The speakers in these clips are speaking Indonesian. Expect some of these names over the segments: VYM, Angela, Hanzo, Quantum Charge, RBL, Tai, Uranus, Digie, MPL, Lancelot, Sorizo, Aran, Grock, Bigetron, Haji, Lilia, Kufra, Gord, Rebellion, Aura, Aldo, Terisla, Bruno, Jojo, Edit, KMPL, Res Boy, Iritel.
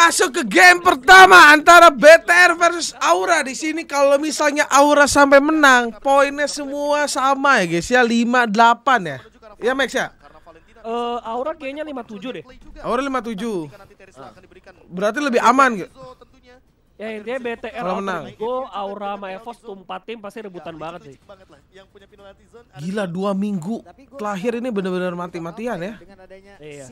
masuk ke game pertama antara BTR versus Aura. Di sini kalau misalnya Aura sampai menang, poinnya semua sama ya guys ya, 5-8 ya. Iya Max ya? Aura kayaknya 57 deh. Aura 57. Berarti lebih aman gitu. Ya intinya BTR menang. Aura sama Evos tuh 4 tim pasti rebutan banget sih. Gila 2 minggu terakhir ini bener-bener mati-matian ya. Iya.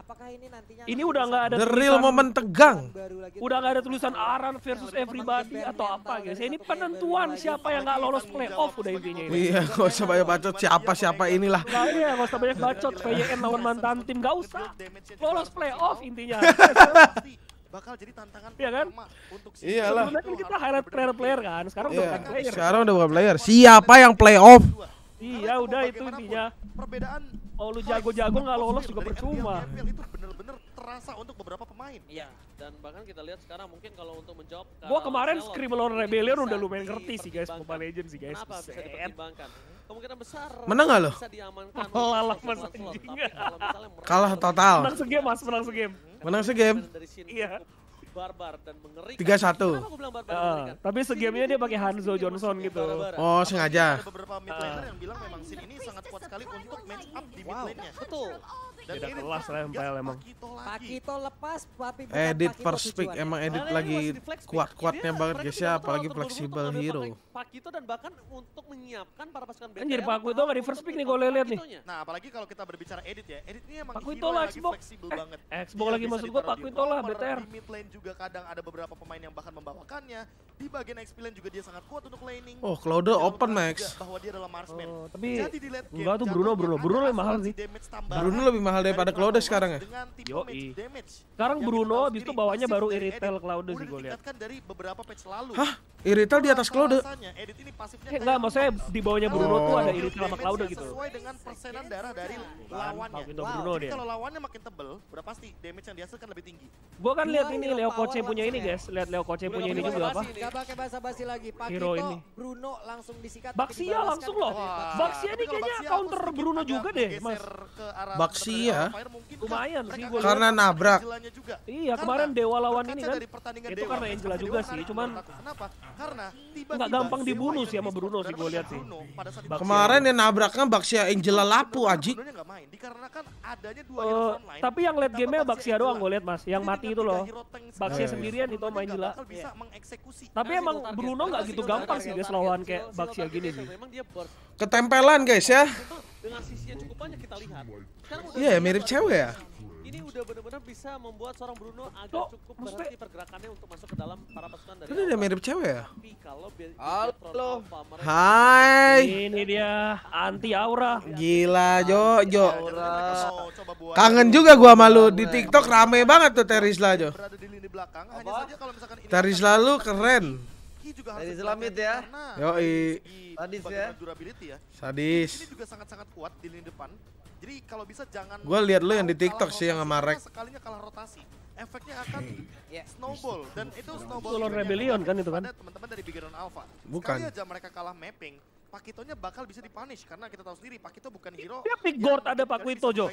Apakah ini nantinya udah nggak ada the real momen tegang, udah nggak ada tulisan Aran versus everybody atau apa guys. Ini penentuan siapa yang nggak lolos playoff udah intinya ini. Iya, nggak usah banyak bacot siapa inilah. Iya, nggak usah banyak bacot VYM lawan mantan tim, nggak usah lolos playoff intinya. Bakal jadi tantangan ya kan? Untuk iyalah. Sebenarnya kita highlight player-player kan, sekarang udah bukan player. Sekarang udah bukan player. Siapa yang playoff? Iya udah itu intinya. Perbedaan kalau lu jago-jago nggak lolos juga percuma. Itu bener-bener terasa untuk beberapa pemain. Iya, dan bahkan kita lihat sekarang mungkin kalau untuk menjawab. Gua kemarin scrim lawan Rebellion udah lumayan ngerti sih guys, Mobile Legends sih guys. Kenapa bisa dipertimbangkan? Kemungkinan besar menang nggak lo? Kalah mas anjing. Kalah total. Menang segame mas, menang segame. Menang segame. Iya. Barbar dan mengerikan. 3-1. Tapi segamenya dia pakai Hanzo Johnson gitu. Oh, sengaja. Beberapa mid laner yang bilang memang scene ini sangat kuat sekali untuk match up di mid lane-nya. Betul. Dan ini kelas MPL emang. Pakito lepas, tapi edit first pick emang edit lagi kuat-kuatnya banget guys ya, apalagi fleksibel hero. Pakito dan bahkan untuk menyiapkan para pasukan BTR. Anjir, Pakito enggak di first pick nih gue lihat nih. Nah, apalagi kalau kita berbicara edit ya. Edit ini emang lagi fleksibel banget. Xbox lagi maksud gue Pakito lah BTR. Juga kadang ada beberapa pemain yang bahkan membawakannya. Di bagian experience juga dia sangat kuat untuk laning. Oh, Claude open Max. Bahwa dia adalah marksman. Oh, tapi enggak tuh Bruno lebih mahal sih. Bruno lebih mahal daripada Claude sekarang ya. Yoi. Sekarang Bruno habis itu bawahnya baru Iritel Claude sih gue lihat. Hah? Iritel di atas Claude? Enggak, maksudnya di bawahnya Bruno tuh ada Iritel sama Claude gitu. Sesuai dengan persenan darah dari lawannya. Kalau lawannya makin tebal, udah pasti damage yang dihasilkan lebih tinggi. Gua kan lihat ini Leo Koce punya ini guys, lihat Leo Koce punya ini juga apa? Gak pakai basa-basi lagi. Pakito ini. Bruno langsung disikat. Baxia langsung loh. Baxia ini kayaknya counter Bruno juga deh, Mas. Baxia. Lumayan sih gue. Karena nabrak. Iya, kemarin Dewa lawan ini kan. Itu karena Angela juga sih, cuman nggak gampang dibunuh sih sama Bruno sih gue lihat sih. Kemarin yang nabraknya Baxia Angela lapu aji. Tapi yang late game-nya Baxia doang gue lihat Mas, yang mati itu loh. Baxia sendirian itu main gila. Tapi emang Bruno nggak gitu gampang sih guys lawan kayak Baxia gini nih. Ketempelan guys ya. Dengan sisi yang cukup banyak kita lihat. Iya mirip cewek ya. Ini udah benar-benar bisa membuat seorang Bruno agak cukup berhenti pergerakannya untuk masuk ke dalam para pasukan dari. Ini udah mirip cewek ya. Halo. Hai. Ini dia anti Aura. Gila Jojo. Kangen juga gua malu di TikTok rame banget tuh Terisla Jo. Terisla lu keren. Dari selamit ya. Yoi. Sadis ya. Sadis. Ini juga sangat-sangat kuat di lini depan. Jadi kalau bisa jangan. Gua lihat lo yang di TikTok sih yang ngamarek. Sekalinya kalah rotasi, efeknya akan snowball dan itu snowball. Rebellion kan itu kan. Teman-teman dari Biggeron Alpha. Bukan. Sekali aja mereka kalah mapping, Pakitonya bakal bisa dipunish karena kita tahu sendiri Pakito bukan hero. Tapi Gord ada Pakito Jo.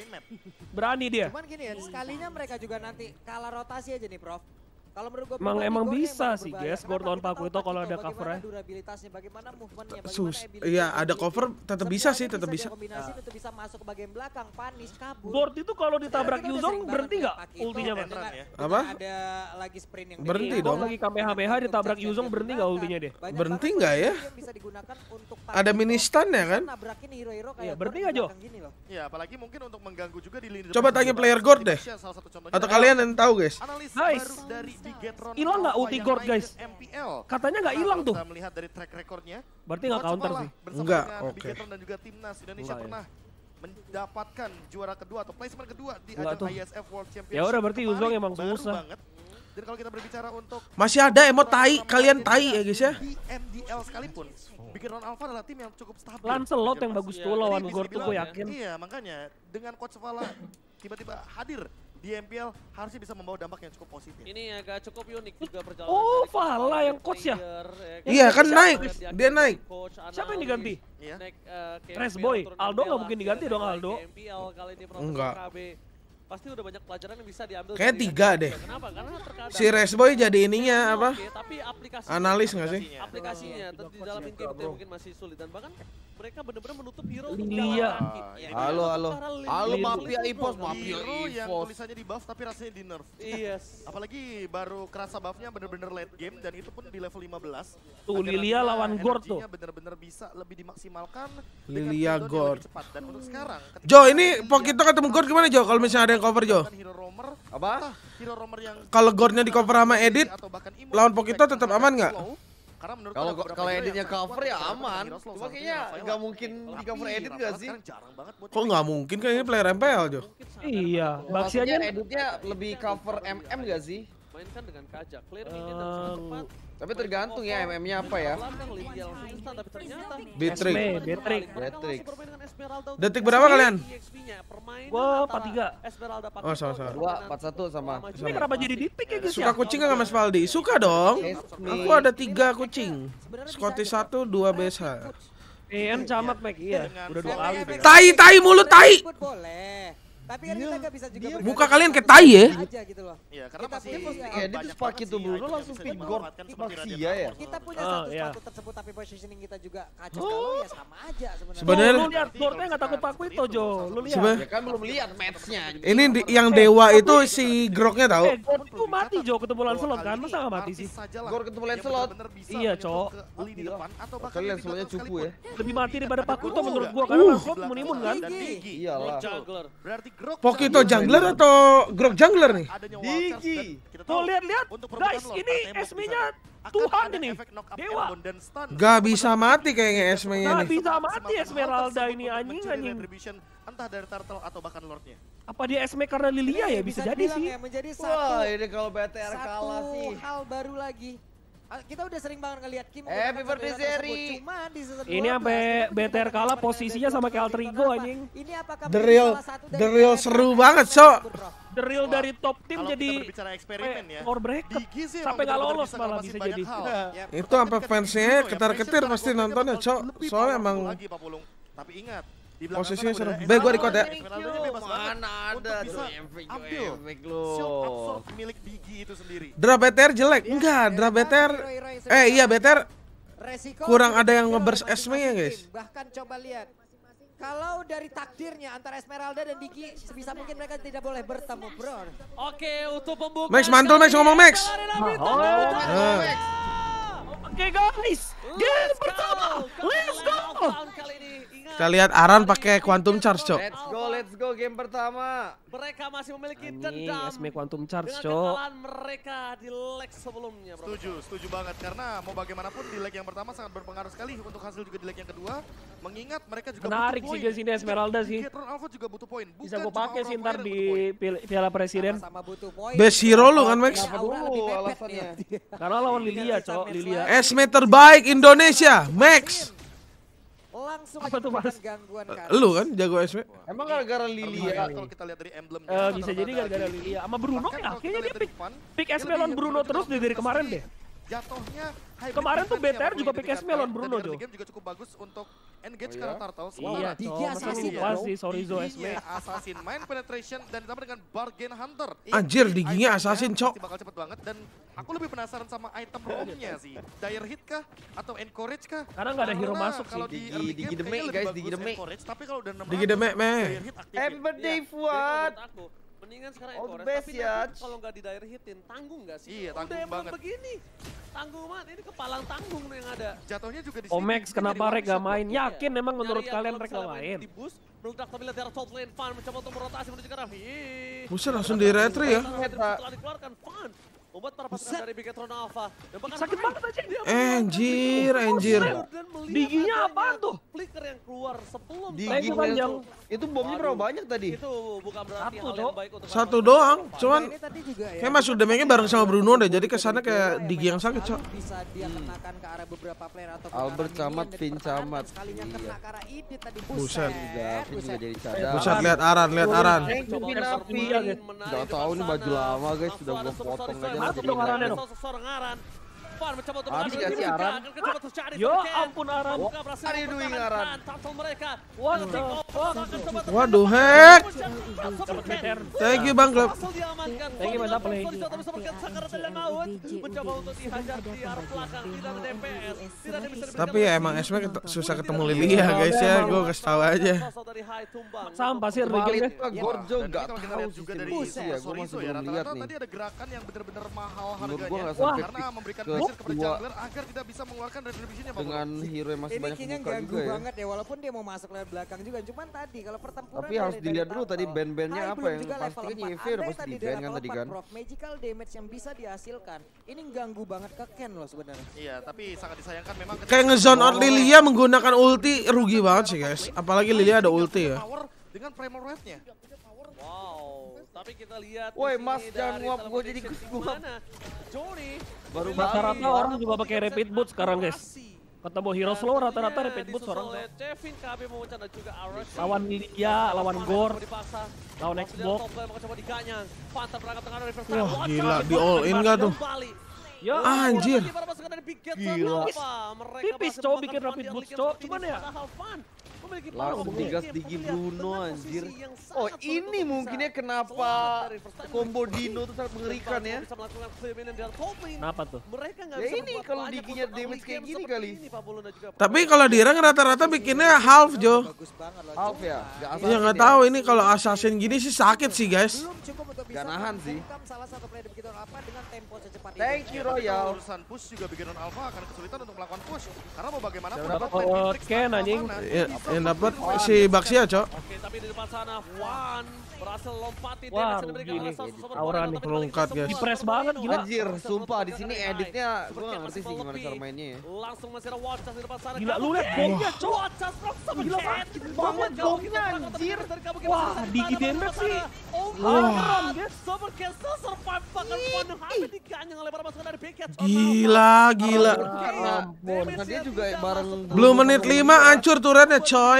Berani dia. Cuman gini ya, sekalinya mereka juga nanti kalah rotasi aja nih, Prof. Kalau menurut gua emang bisa sih guys, Gordon Pakito kalau ada covernya. Iya ada cover tetap bisa sih, tetap bisa. Kombinasi tetap bisa masuk ke bagian belakang, panis kabur. Gord itu kalau ditabrak Yu Zhong berhenti nggak ultinya Mas? Apa? Ada lagi sprint yang berhenti dong. Lagi KMPL ditabrak Yu Zhong berhenti nggak ultinya deh? Berhenti nggak ya? Ada mini stun ya kan? Iya berhenti nggak Jo? Iya apalagi mungkin untuk mengganggu juga di lini. Coba tanya player Gord deh. Atau kalian yang tahu guys? Guys. Hilang nggak ulti Gord guys? Katanya nggak hilang tuh. Melihat dari track recordnya, berarti nggak counter sih. Enggak, oke. Dan juga timnas Indonesia pernah mendapatkan juara kedua atau placement kedua di ajang ISF World Championship. Ya udah berarti Yu Zhong emang susah. Dan kalau kita berbicara untuk masih ada emo Tai, kalian Tai ya guys ya. Di MDL sekalipun, Biggeron Alpha adalah tim yang cukup stabil. Lancelot yang bagus tuh lawan Gord tuh gue yakin. Iya makanya dengan coach Vala tiba-tiba hadir di MPL harusnya bisa membawa dampak yang cukup positif. Ini agak cukup unik juga perjalanan. Oh, Vala yang coach ya? Iya kan naik, dia naik. Siapa yang diganti? Res Boy, Aldo nggak mungkin diganti dong Aldo. Enggak. pasti udah banyak pelajaran yang bisa diambil. Kayak 3 deh. Kenapa? Karena terkadang si Res Boy jadi ininya apa? Tapi analis nggak sih? Aplikasinya di dalam game itu mungkin masih sulit dan bahkan mereka benar-benar menutup hero untuk jalan kaki. Halo, halo. Halo mafia Evos, mafia Evos yang tulisannya di buff tapi rasanya di nerf. Yes. Apalagi baru kerasa buffnya benar-benar late game dan itu pun di level 15. Tuh Lilia lawan Gord tuh. Benar-benar bisa lebih dimaksimalkan. Lilia Gord. Dan untuk sekarang Jo, ini Pakito ketemu Gord gimana Jo? Kalau misalnya ada cover Jo. Apa? Kalau Gordnya di cover sama Edit, lawan Pakito tetap aman nggak? Kalau Editnya cover ya aman. Cuma kayaknya nggak mungkin di cover Edit nggak sih? Kok nggak mungkin? Kan ini player MPL Jo. Iya. Baxia aja Editnya lebih cover MM nggak sih? Mainkan dengan kajak, clear minion dan cepat. Tapi tergantung ya MM-nya apa ya. Belerik. Detik berapa kalian? Gua 43. Oh, sama-sama. Gua 41 sama. Ini kenapa jadi dipik ya guys? Suka kucing enggak Mas Valdi? Suka dong. Aku ada 3 kucing. Scottish 1, 2 BSH. EM camat Mac, iya. Udah 2 kali. Tai mulut tai. Boleh. Tapi kan kita gak bisa juga muka kalian kayak tai ya? Iya, karena pasti Edit terus Pakito Bruno langsung pick Gord Baxia ya? Kita punya satu tersebut tapi positioning kita juga kacau kalau ya sama aja sebenarnya. Sebenernya lu lihat Gordnya gak takut Pakito Jo, lu lihat. Ya kan belum lihat matchnya. Ini yang dewa itu si Grocknya tau. Gord itu mati Jo ketemu Lancelot kan, masa gak mati sih? Gord ketemu Lancelot? Iya Cok. Kali Lancelotnya cupu ya. Lebih mati daripada Pakito menurut gua karena Lancelot imun-imun kan? Iyalah. Berarti Pakito jungler atau Grock jungler nih? Digie. Tuh lihat-lihat guys, ini SM-nya Tuhan ini, dewa. Gak bisa mati kayaknya SM-nya ini. Gak bisa mati Esmeralda ini anjing. Entah dari turtle atau bahkan lordnya. Apa dia SM karena Lilia ya? Bisa jadi sih. Wah ini kalau BTR kalah sih. Satu hal baru lagi. Kita udah sering banget ngeliat Kim. Happy birthday Seri. Ini sampai BTR kalah posisinya sama kayak alter ego anjing. Ini apakah the real seru banget so. The real dari top team jadi power breaker sampai nggak lolos malah bisa jadi. Itu sampai fansnya ketar-ketir pasti nontonnya co. Soalnya emang. Tapi ingat. Posisinya seru. Baik gua record ya. Mana ada ambil absorb milik Digie itu sendiri. Draw BTR jelek. Enggak, draw BTR. Iya BTR. Kurang ada yang ngeburst SM-nya, guys. Bahkan coba lihat. Kalau dari takdirnya antara Esmeralda dan Digie sebisa mungkin mereka tidak boleh bertemu, Bro. Oke, untuk pembukaan. Max mantul, Max ngomong Max. Oke guys, game pertama. Let's go. Kita lihat Aran pakai Quantum Charge, Cok. Let's go game pertama. Mereka masih memiliki dendam. Ini Quantum Charge, Cok. Mereka di lag sebelumnya, Bro. Setuju banget karena mau bagaimanapun di lag yang pertama sangat berpengaruh sekali untuk hasil juga di lag yang kedua. Mengingat mereka juga menarik sih di sini Esmeralda sih. Alpha juga butuh poin. Bisa gua pakai sih ntar di Piala Presiden. Best hero lu kan, Max? Karena lawan Lilia, Cok, Lilia. SM terbaik Indonesia, Max. Langsung apa tuh mas? Lu kan jago SM. Emang gara-gara Lilia. Kalau kita lihat dari emblemnya. Bisa jadi gara-gara Lilia sama Bruno ya. Kayaknya dia pick Esmelon Bruno terus dari kemarin deh. Jatuhnya kemarin tuh BTR juga pick Esmelon Bruno Jo. Game juga cukup bagus untuk engage karena Turtles. Iya, Digie assassin pasti Sorizo Esme. Assassin main penetration dan ditambah dengan bargain hunter. Anjir Digie-nya assassin Cok. Bakal cepet banget dan aku lebih penasaran sama item roomnya sih. Dire hit kah atau encourage kah? Karena enggak ada hero masuk sih. Digie deme guys, Digie deme. Tapi kalau udah 6 Digie deme meh. Happy birthday Fuad. Mendingan sekarang encourage tapi kalau enggak di dire hitin tanggung enggak sih? Iya, tanggung banget. Begini. Tanggung banget ini kepalang tanggung yang ada. Jatuhnya juga di sini. Omex kenapa Rek enggak main? Yakin memang menurut kalian Rek enggak main? Produk tapi dari top lane Fan mencoba untuk merotasi menuju ke arah. Buset langsung di retry ya. Setelah dikeluarkan Fan. Obat para pasukan dari Bigetron Alpha. Sakit banget aja dia. Anjir. Digie-nya apaan tuh? Flicker yang keluar sebelum Digie panjang. Itu bomnya berapa banyak tadi? Itu bukan berarti hal yang baik untuk satu doang. Cuman kayak masuk damage-nya bareng sama Bruno udah jadi kesannya kayak Digie yang sakit, Cok. Bisa dia kenakan ke arah beberapa player atau Albert camat, Vin camat. Sekalinya kena ke arah ID tadi buset. Buset jadi cadang. Buset lihat Aran. Enggak tahu nih baju lama guys sudah gua potong aja. Masuk dong Aran. depan mencoba untuk harus dikasih Aran. Ya ampun Aran. Waduh hack. Thank you Bang Club. Thank you mantap play. Tapi ya emang SW susah ketemu Lilia guys ya. Gue kasih tahu aja. Sampah sih Rigel. Gord juga tahu juga dari isi ya. Gue masih belum lihat nih. Tadi ada gerakan yang benar-benar mahal harganya. Karena memberikan pressure kepada jungler agar tidak bisa mengeluarkan retribution-nya dengan hero yang masih banyak buka juga ya. Banget ya walaupun dia mau masuk lewat belakang juga. Cuman tadi kalau pertempuran tapi harus dilihat dulu tadi band-bandnya apa yang pastinya nyifir pasti di-band kan tadi kan. Magical damage yang bisa dihasilkan. Ini ganggu banget ke Ken loh sebenarnya. Iya, tapi sangat disayangkan memang kayak nge-zone out Lilia menggunakan ulti rugi banget sih guys. Apalagi Lilia ada ulti ya. Dengan primal wave-nya. Wow, tapi kita lihat. Woi, Mas jangan nguap gue jadi gugup. Baru rata-rata orang juga pakai rapid boot sekarang, guys. Ketemu hero slow rata-rata rapid boot sekarang. Lawan Lilia, lawan Gord, lawan Xbox. Wah, gila di all in enggak tuh? Ya, anjir. Gila. Pipis cowok bikin rapid boot cowok, cuman ya. Langsung digas Digie Bruno anjir. Oh ini mungkinnya kenapa combo Dino itu sangat mengerikan ya. Kenapa tuh? Ya ini kalau Diginya damage kayak gini kali. Tapi kalau dirang rata-rata bikinnya half Jo. Half ya? Ya nggak tahu ini kalau assassin gini sih sakit sih guys. Gak nahan sih. Thank you Royal. Urusan push juga bikin non alpha akan kesulitan untuk melakukan push. Karena mau bagaimanapun dapat Ken anjing. Yang dapat si Baxia, Cok. Oke, tapi di depan sana Wan berhasil lompati damage diberikan oleh sosok Aura nih melengkap guys. Dipres banget gila. Anjir, sumpah di sini editnya gua enggak ngerti sih gimana cara mainnya ya. Langsung masih ada watch di depan sana. Gila lu lihat bomnya, Cok. Gila banget bomnya anjir. Wah, Digie damage sih. Wah, guys, super cancel survive bahkan pun hampir diganyang oleh para pasukan dari BKS. Gila. Ampun, dia juga bareng belum menit 5 hancur turretnya, coy.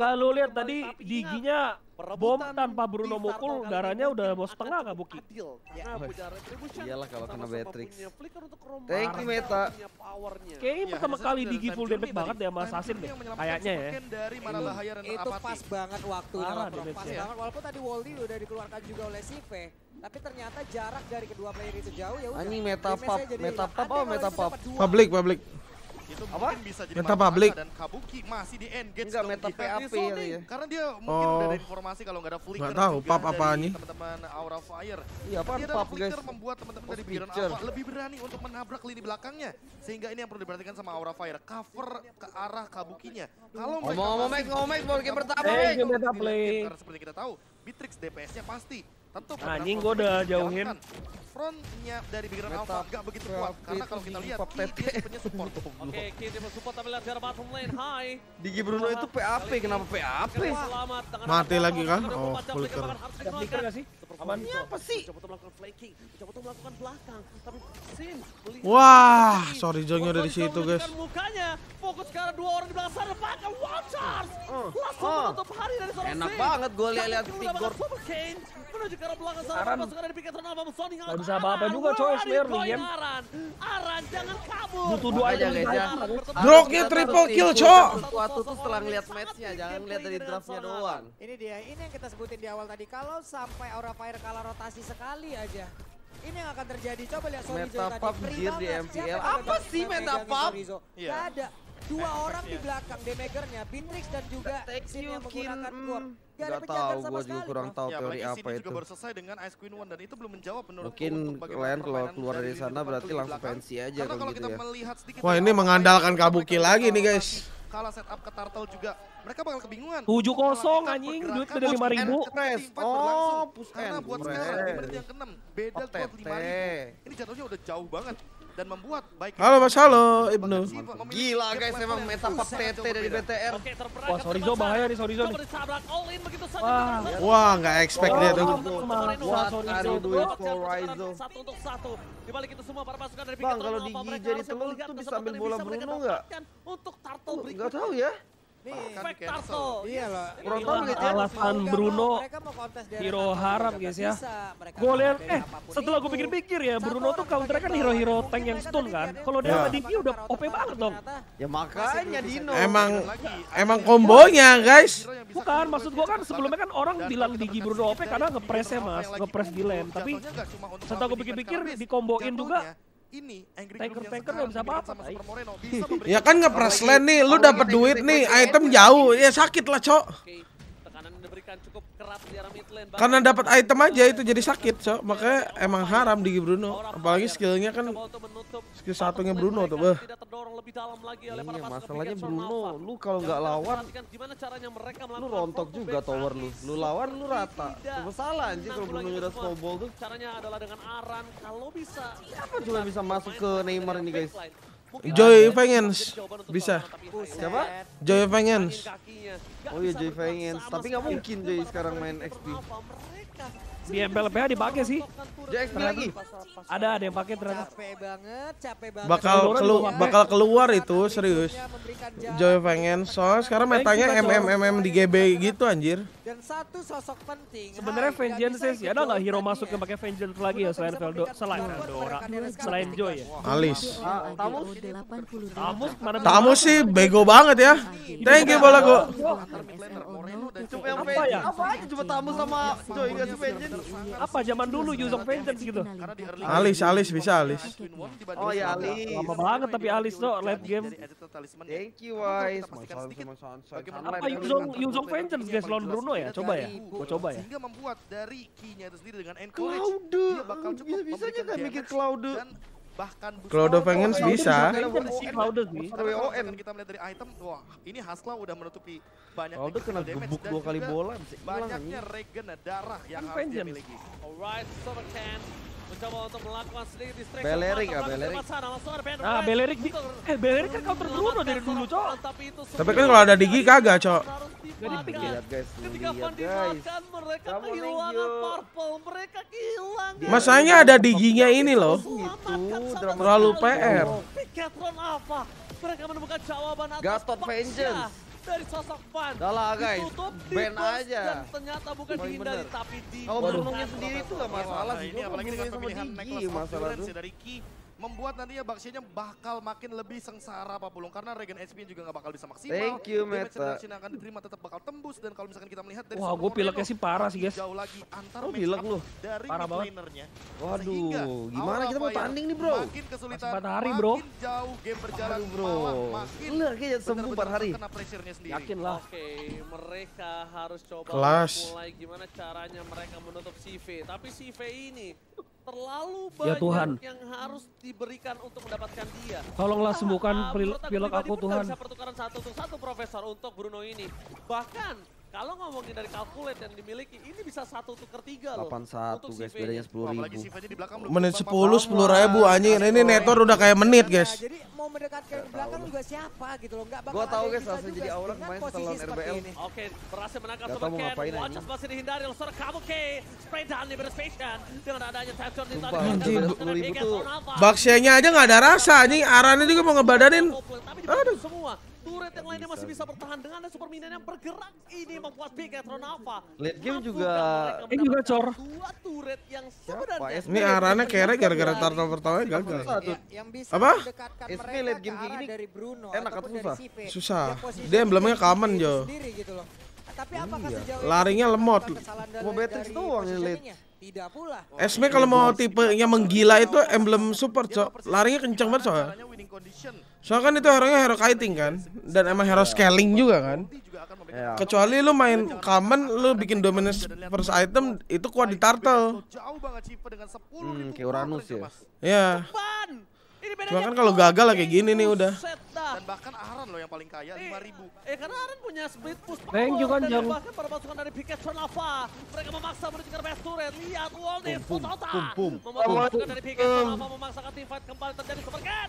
Lalu lihat tadi Diginya bom tanpa Bruno mukul darahnya udah bos setengah gak Buki? Iyalah kalau kena Belerik. Thank you Meta. Kayaknya pertama kali Digie full damage banget deh sama assassin deh. Kayaknya ya. Itu pas banget waktunya. Pas banget walaupun tadi Waldi udah dikeluarkan juga oleh Sive. Tapi ternyata jarak dari kedua player itu jauh ya udah. Anjing Meta pub. Public. Itu mungkin bisa jadi meta public dan Kabuki masih di engage enggak meta PAP ya karena dia mungkin udah ada informasi kalau enggak ada flicker enggak tahu pub apaan nih teman-teman Aura Fire. Iya apaan pub guys membuat teman-teman dari Biron Alpha lebih berani untuk menabrak lini belakangnya sehingga ini yang perlu diperhatikan sama Aura Fire cover ke arah Kabukinya. Kalau ngomong ball game pertama meta play seperti kita tahu Bitrix DPS-nya pasti tentu anjing gua udah jauhin frontnya dari Biron Alpha enggak begitu kuat karena kalau kita lihat dia punya support. Oke kita support tapi lihat jarak bottom lane high Digie Bruno itu PAP kenapa PAP mati lagi kan oh flicker enggak sih apa sih wah sorry Zhongnya udah di situ guys fokus karena dua orang di belakang sana pakai one charge langsung menutup hari dari seorang enak banget gua lihat Tigor menuju ke arah belakang sana pasukan dari Piketron Alpha Sony enggak bisa apa-apa juga coy player game Aran jangan kabur butuh doa aja guys Grocknya triple kill cok waktu tuh setelah ngeliat matchnya jangan lihat dari draftnya doang ini dia ini yang kita sebutin di awal tadi kalau sampai Aura Fire kalah rotasi sekali aja ini yang akan terjadi coba lihat Sorizo tadi di MPL apa sih metapub enggak ada dua orang di belakang damagernya Bitrix dan juga Xin yang menggunakan Gord. Gak tahu, gua juga kurang tahu teori apa itu. Juga baru selesai dengan Ice Queen One dan itu belum menjawab menurut mungkin kalian kalau keluar dari sana berarti langsung pensi aja kalau gitu ya. Wah ini mengandalkan Kabuki lagi nih guys. Kalau setup ke Turtle juga mereka bakal kebingungan. 7-0 anjing duit beda 5.000. Oh, karena buat sekarang di menit yang ke-6 beda kuat 5.000. Ini jatuhnya udah jauh banget. Dan membuat baik halo Mas halo Ibnu gila guys memang meta pub TT dari BTR. Wah Sorizo bahaya nih Sorizo nih wah nggak expect dia tuh wah Sorizo satu untuk satu di balik itu semua para pasukan dari Bang kalau Digie jadi telur itu bisa ambil bola Bruno nggak? Nggak tahu ya Tarto. Iya loh. Alasan Bruno hero haram guys ya. Gue lihat setelah gue pikir-pikir ya, Bruno tuh counter kan hero-hero tank yang stun kan. Kalau dia sama Digie udah OP banget dong. Ya makanya Dino. Emang kombonya guys. Bukan, maksud gue kan sebelumnya kan orang bilang Digie Bruno OP karena ngepresnya mas, ngepres di lane. Tapi setelah gue pikir-pikir dikomboin juga. Ini tanker-tanker gak bisa apa-apa. Ya kan ngepres lane nih, lu dapet duit nih, item jauh, ya sakit lah cok. Karena dapat item aja itu jadi sakit cok, makanya emang haram di Bruno. Apalagi skillnya kan, skill satunya Bruno tuh bah. Iya masalahnya Bruno, lu kalau nggak lawan, lu rontok juga tower lu. Lu lawan lu rata, cuma salah anjir kalau Bruno udah snowball tuh. Caranya adalah dengan Aran, kalau bisa. Siapa cuma bisa masuk ke Neymar ini guys? Joy Vengeance bisa. Siapa? Joy Vengeance. Oh iya Joy Vengeance, tapi nggak mungkin Joy sekarang main XP. Di MPL dipakai sih. Joy XP lagi. Ada yang pakai ternyata. Bakal keluar itu serius. Joy Vengeance. Soalnya sekarang metanya di GB gitu anjir. Dan satu sosok penting. Sebenarnya Vengeance sih ada nggak hero masuk yang pakai Vengeance lagi ya selain Aura, selain Joy ya. Alis. Tamu sih bego banget ya. Thank you bola gua. Apa ya? Apa aja cuma Tamu sama Joy enggak sih Vengeance? Apa zaman dulu Yu Zhong Vengeance gitu. Alis bisa Alis. Oh ya Alis. Lama banget tapi Alis tuh late game. Thank you guys. Apa Yu Zhong Vengeance guys lawan Bruno ya? Coba ya. Gua coba ya. Sehingga membuat dari Ki-nya itu sendiri dengan encourage dia bakal cukup bisanya enggak mikir Claude. Claude Vengeance bisa. Claude kita melihat dari item, wah ini Hasla udah menutupi banyak damage. Kena gebuk 2 kali bola. Banyaknya regen darah yang harus dimiliki. Alright, Soverkan mencoba untuk melakukan sedikit distraction. Belerik kan counter Bruno dari dulu, Cok. Tapi kan kalau ada Digie kagak, Cok. Lihat guys, masanya ada Diginya ini loh. Terlalu PR. Gatot Vengeance. Dari sosok Van adalah guys ban aja dan ternyata bukan dihindari tapi di kalau berlungnya sendiri itu gak masalah sih ini apalagi dengan pilihan necklace dari Ki membuat nantinya Baksianya bakal makin lebih sengsara Pak Pulung karena regen HP juga gak bakal bisa maksimal. Thank you Meta. Damage akan diterima tetap bakal tembus dan kalau misalkan kita melihat dari wah gue pileknya sih parah sih guys. Jauh lagi antar pilek lu dari midlanernya. Waduh gimana kita mau tanding nih bro? Makin kesulitan. 4 hari bro. Makin jauh game berjalan bro. Makin kayaknya sembuh per hari. Kena pressure-nya sendiri. Yakinlah. Oke, mereka harus coba mulai gimana caranya mereka menutup CV. Tapi CV ini terlalu banyak yang harus diberikan untuk mendapatkan dia. Tolonglah sembuhkan pilek aku Tuhan. Bisa pertukaran satu untuk satu Profesor untuk Bruno ini. Bahkan kalau ngomongin dari kalkulat yang dimiliki ini bisa 1/3 loh. 81 guys bedanya 10.000. Menit 10 ribu anjing. Ini netor udah kayak menit guys. Jadi mau mendekatkan ke belakang juga siapa gitu loh. Enggak bakal. Gua tahu guys langsung jadi Aura main setelan RBL. Oke, berhasil menangkap sama Ken. Watch masih dihindari oleh Sora Kabuke. Spray down liberation dengan adanya touchdown di tadi. Baksianya aja enggak ada rasa anjing. Arannya juga mau ngebadanin. Aduh semua. Turret yang lainnya masih bisa bertahan dengan super minion yang bergerak ini membuat Bigetron Alpha. Late game juga cor. Ini Arannya kere gara-gara Tarto pertamanya gagal. Apa? SP late game gini enak atau susah? Susah. Dia emblemnya common Jo. Larinya lemot. Mau Beatrix doang yang late. Tidak pula. Esme kalau mau tipenya menggila itu emblem support cok. Larinya kenceng banget soalnya. Soalnya kan itu orangnya hero kiting kan. Dan emang hero scaling juga kan. Kecuali lu main common, lu bikin dominance first item itu kuat di turtle. Kayak Uranus ya. Iya. Cuma kan kalau gagal lah kayak gini nih udah. Dan bahkan Aran loh yang paling kaya 5.000. Karena Aran punya speed push power. Thank you kan Jong. Bahkan pada pasukan dari Bigetron Alpha. Mereka memaksa menuju ke base turret. Lihat wall di Futota. Memaksa dari Bigetron Alpha memaksakan tim fight kembali terjadi super cat.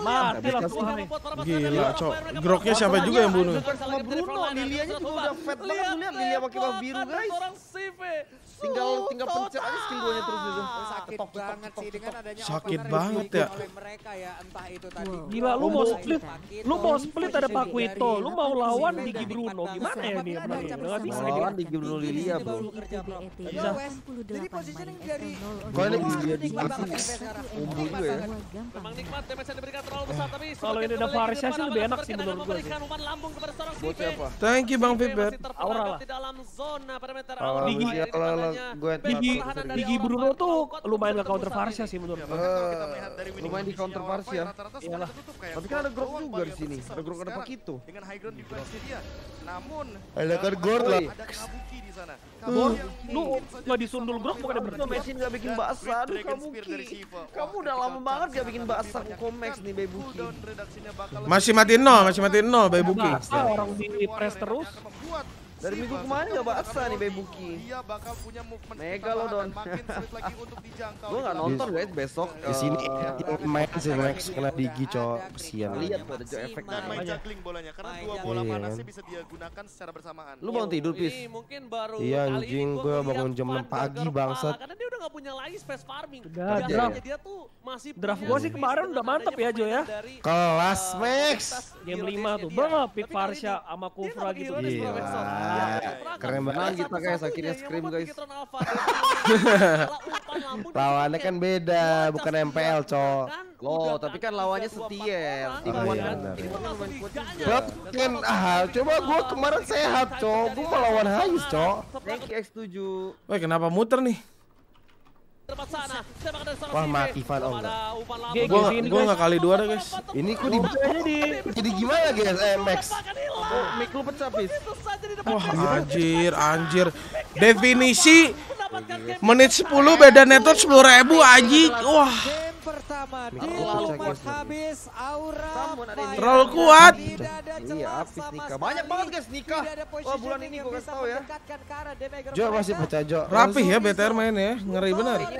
Mati lah Tuhan nih. Gila cok. Grocknya siapa juga yang bunuh? Sama Bruno. Lilianya juga udah fat banget. Lihat Lilia pakai buff biru guys. Tinggal pencet aja skill 2-nya terus gitu. Sakit banget sih dengan adanya opener yang dibikin oleh mereka ya. Gila, lu mau split, ada Pakito, lu mau lawan Digie Bruno, gimana ya nih? Nggak bisa lawan Digie Bruno Lilia, bro. Bisa. Jadi positioning dari memang nikmat, damage yang diberikan terlalu besar, tapi kalau ini ada Farisnya sih lebih enak sih menurut gue. Buat siapa? Thank you Bang Pipet. Aura lah. Digie Bruno tuh lumayan nggak counter Farisnya sih menurut gue. Lumayan di counter Farisnya. Iyalah. Tapi kan ada Grock juga di sini. Ada Grock ada Pakito. Dengan high ground defense dia. Namun ada kan Gord lah. Lu nggak disundul Grock bukan berarti mesin nggak bikin basah. Aduh kamu Ki, kamu udah lama banget nggak bikin basah Komex nih Bayi Buki. Masih matiin nol Bayi Buki. Orang di press terus. Dari minggu kemarin gak basah nih Bayi Buki. Mega lo Don. Gue gak nonton guys besok. Di sini main sih Max kena Digie cok. Kesian. Lihat pada cok efeknya. Karena dua bola panasnya bisa dia gunakan secara bersamaan. Lu bangun tidur Pis? Iya anjing gue bangun jam 6 pagi bangsat. Karena dia udah gak punya lagi space farming. Draft gue sih kemarin udah mantep ya Jo ya. Kelas Max. Game 5 tuh. Bang pick Farsha sama Kufra gitu. Keren banget kita guys, akhirnya scrim guys. Lawannya kan beda, bukan MPL cok. Loh, tapi kan lawannya setiap timuan kan. Kan coba gua kemarin sehat cok, gua melawan Haji cok. X7. Woi, kenapa muter nih? Wah mati Van Om gue gak kali dua dah guys. Ini kok jadi gimana guys MX? Mic lu pecah Pis. Wah anjir definisi menit 10 beda network 10.000 anjing. Wah habis Aura terlalu kuat. Iya habis nikah banyak banget guys nikah. Oh bulan ini gue kasih tau ya Jo masih pecah Jo. Rapih ya BTR main ya ngeri bener.